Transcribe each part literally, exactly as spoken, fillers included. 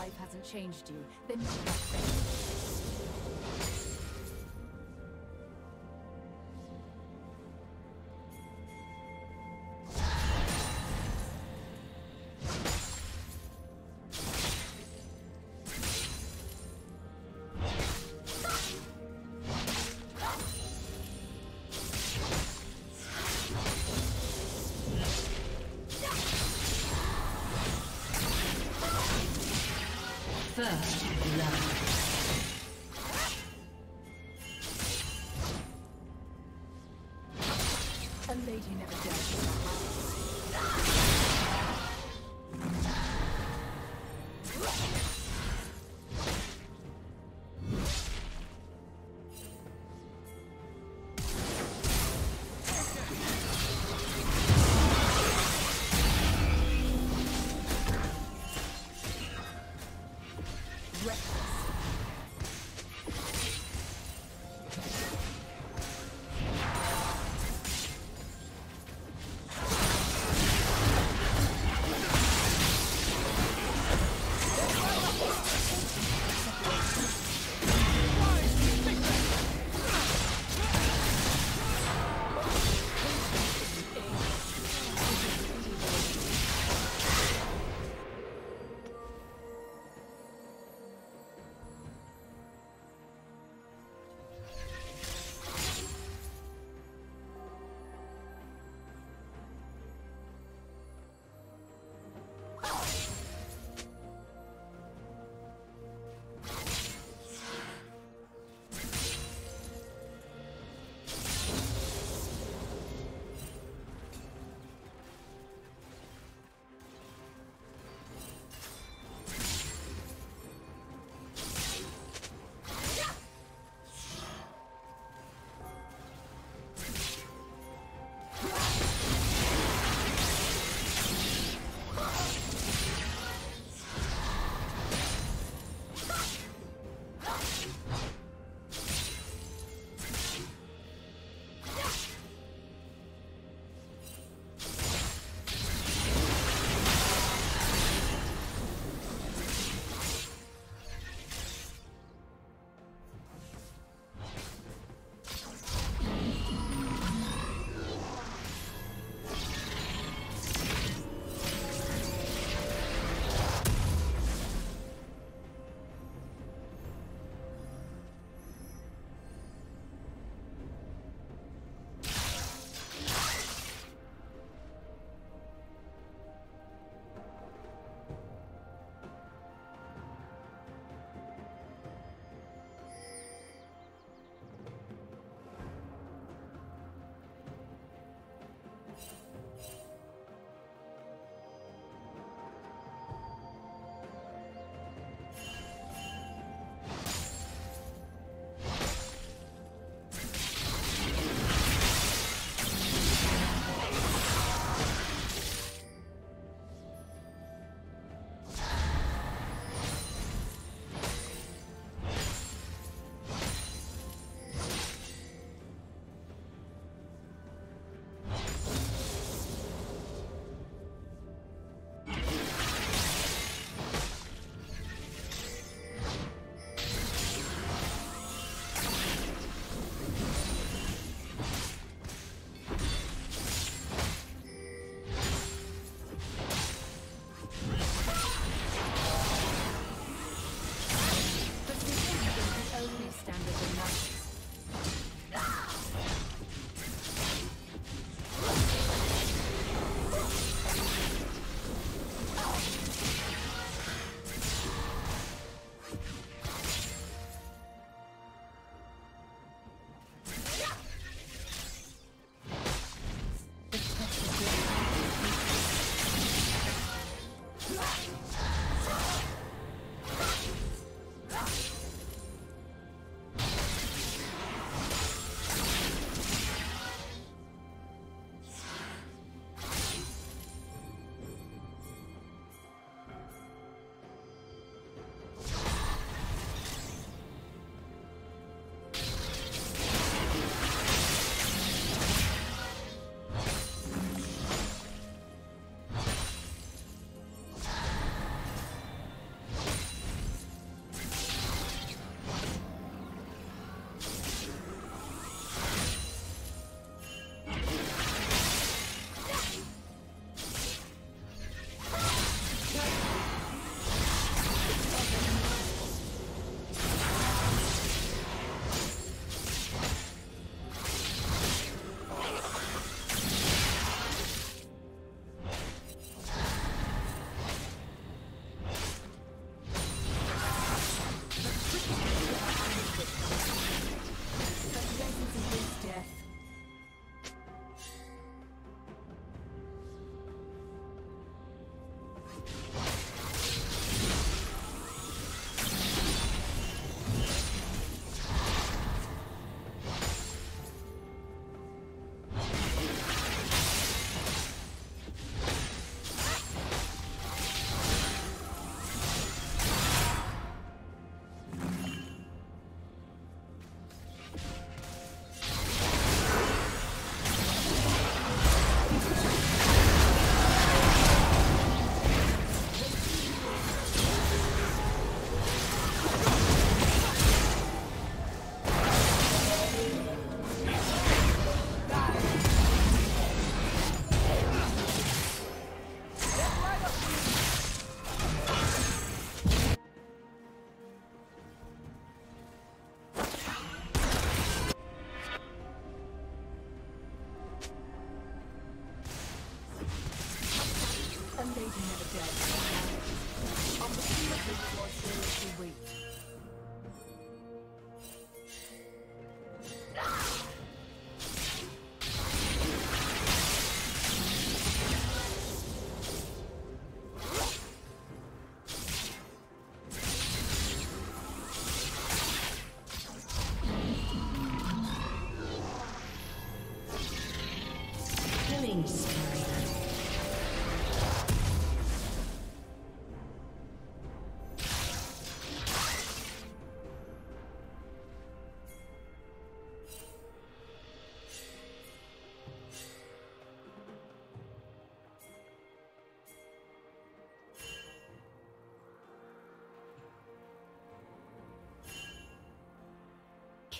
life hasn't changed you, then you're not friends. First love.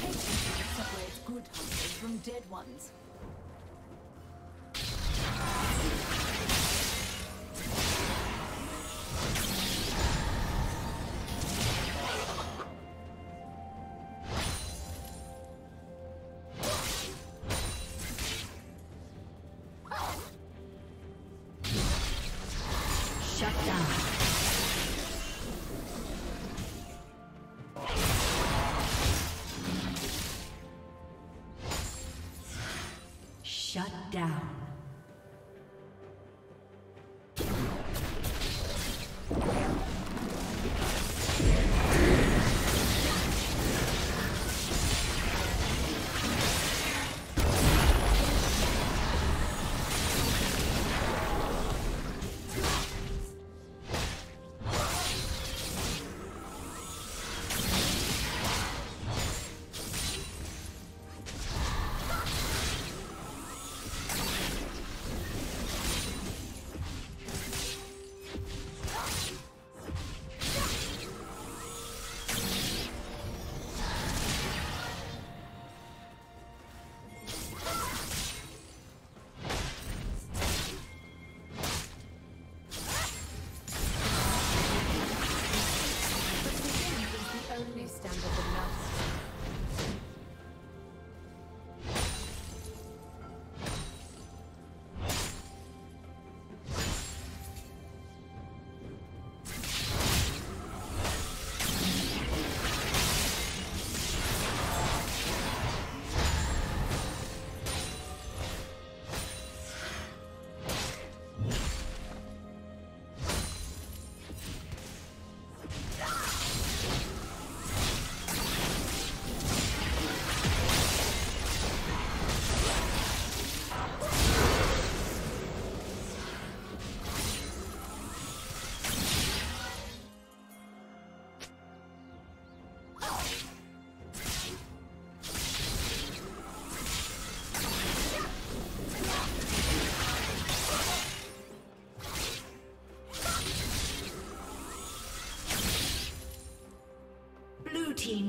Separates good hunters from dead ones. Shut down.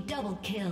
Double kill.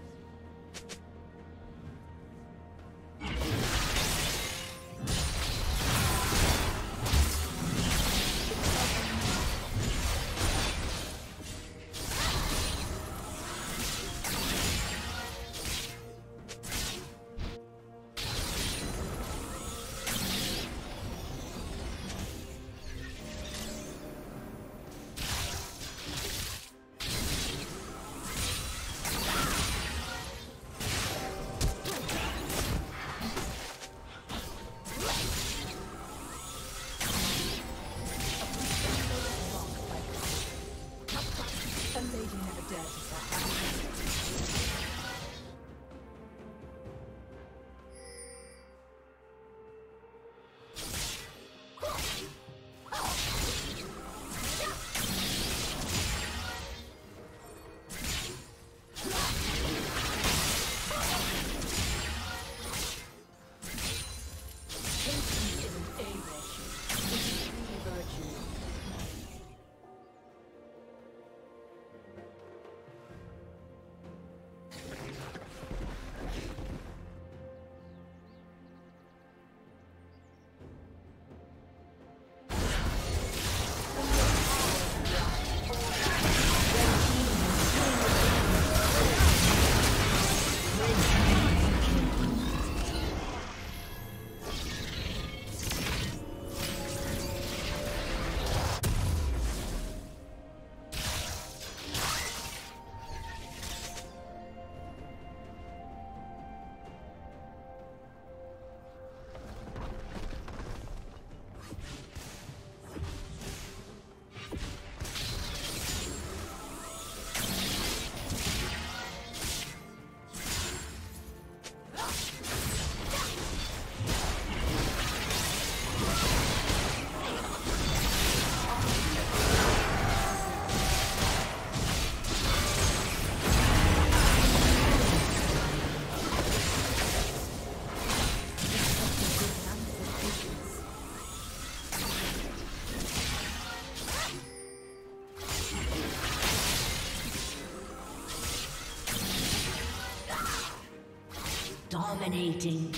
Dominating.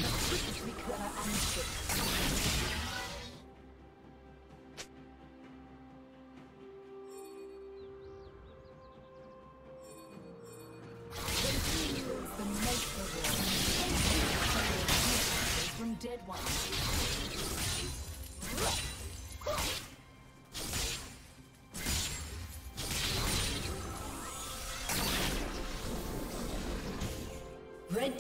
Red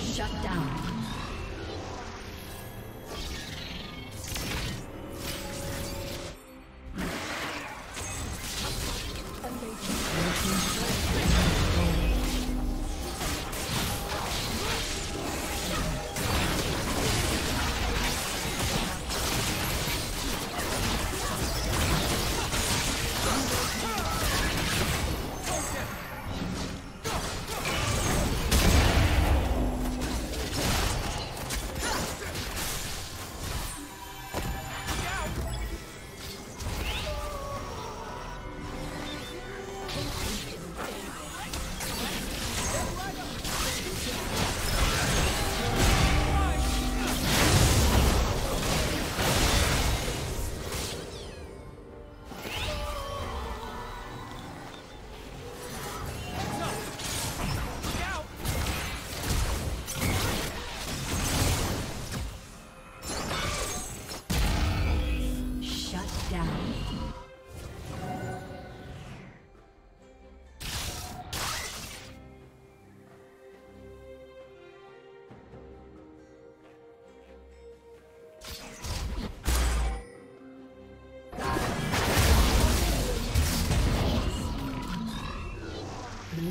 Shut down. Blue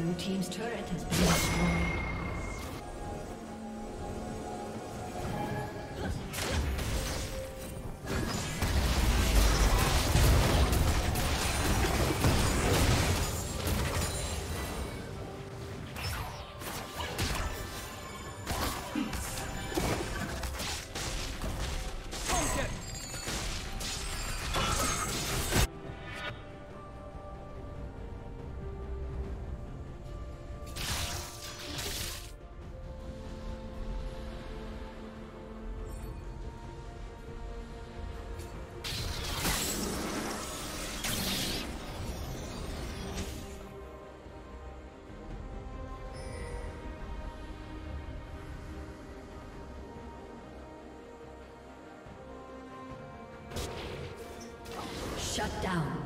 Blue team's turret has been destroyed. Shut down.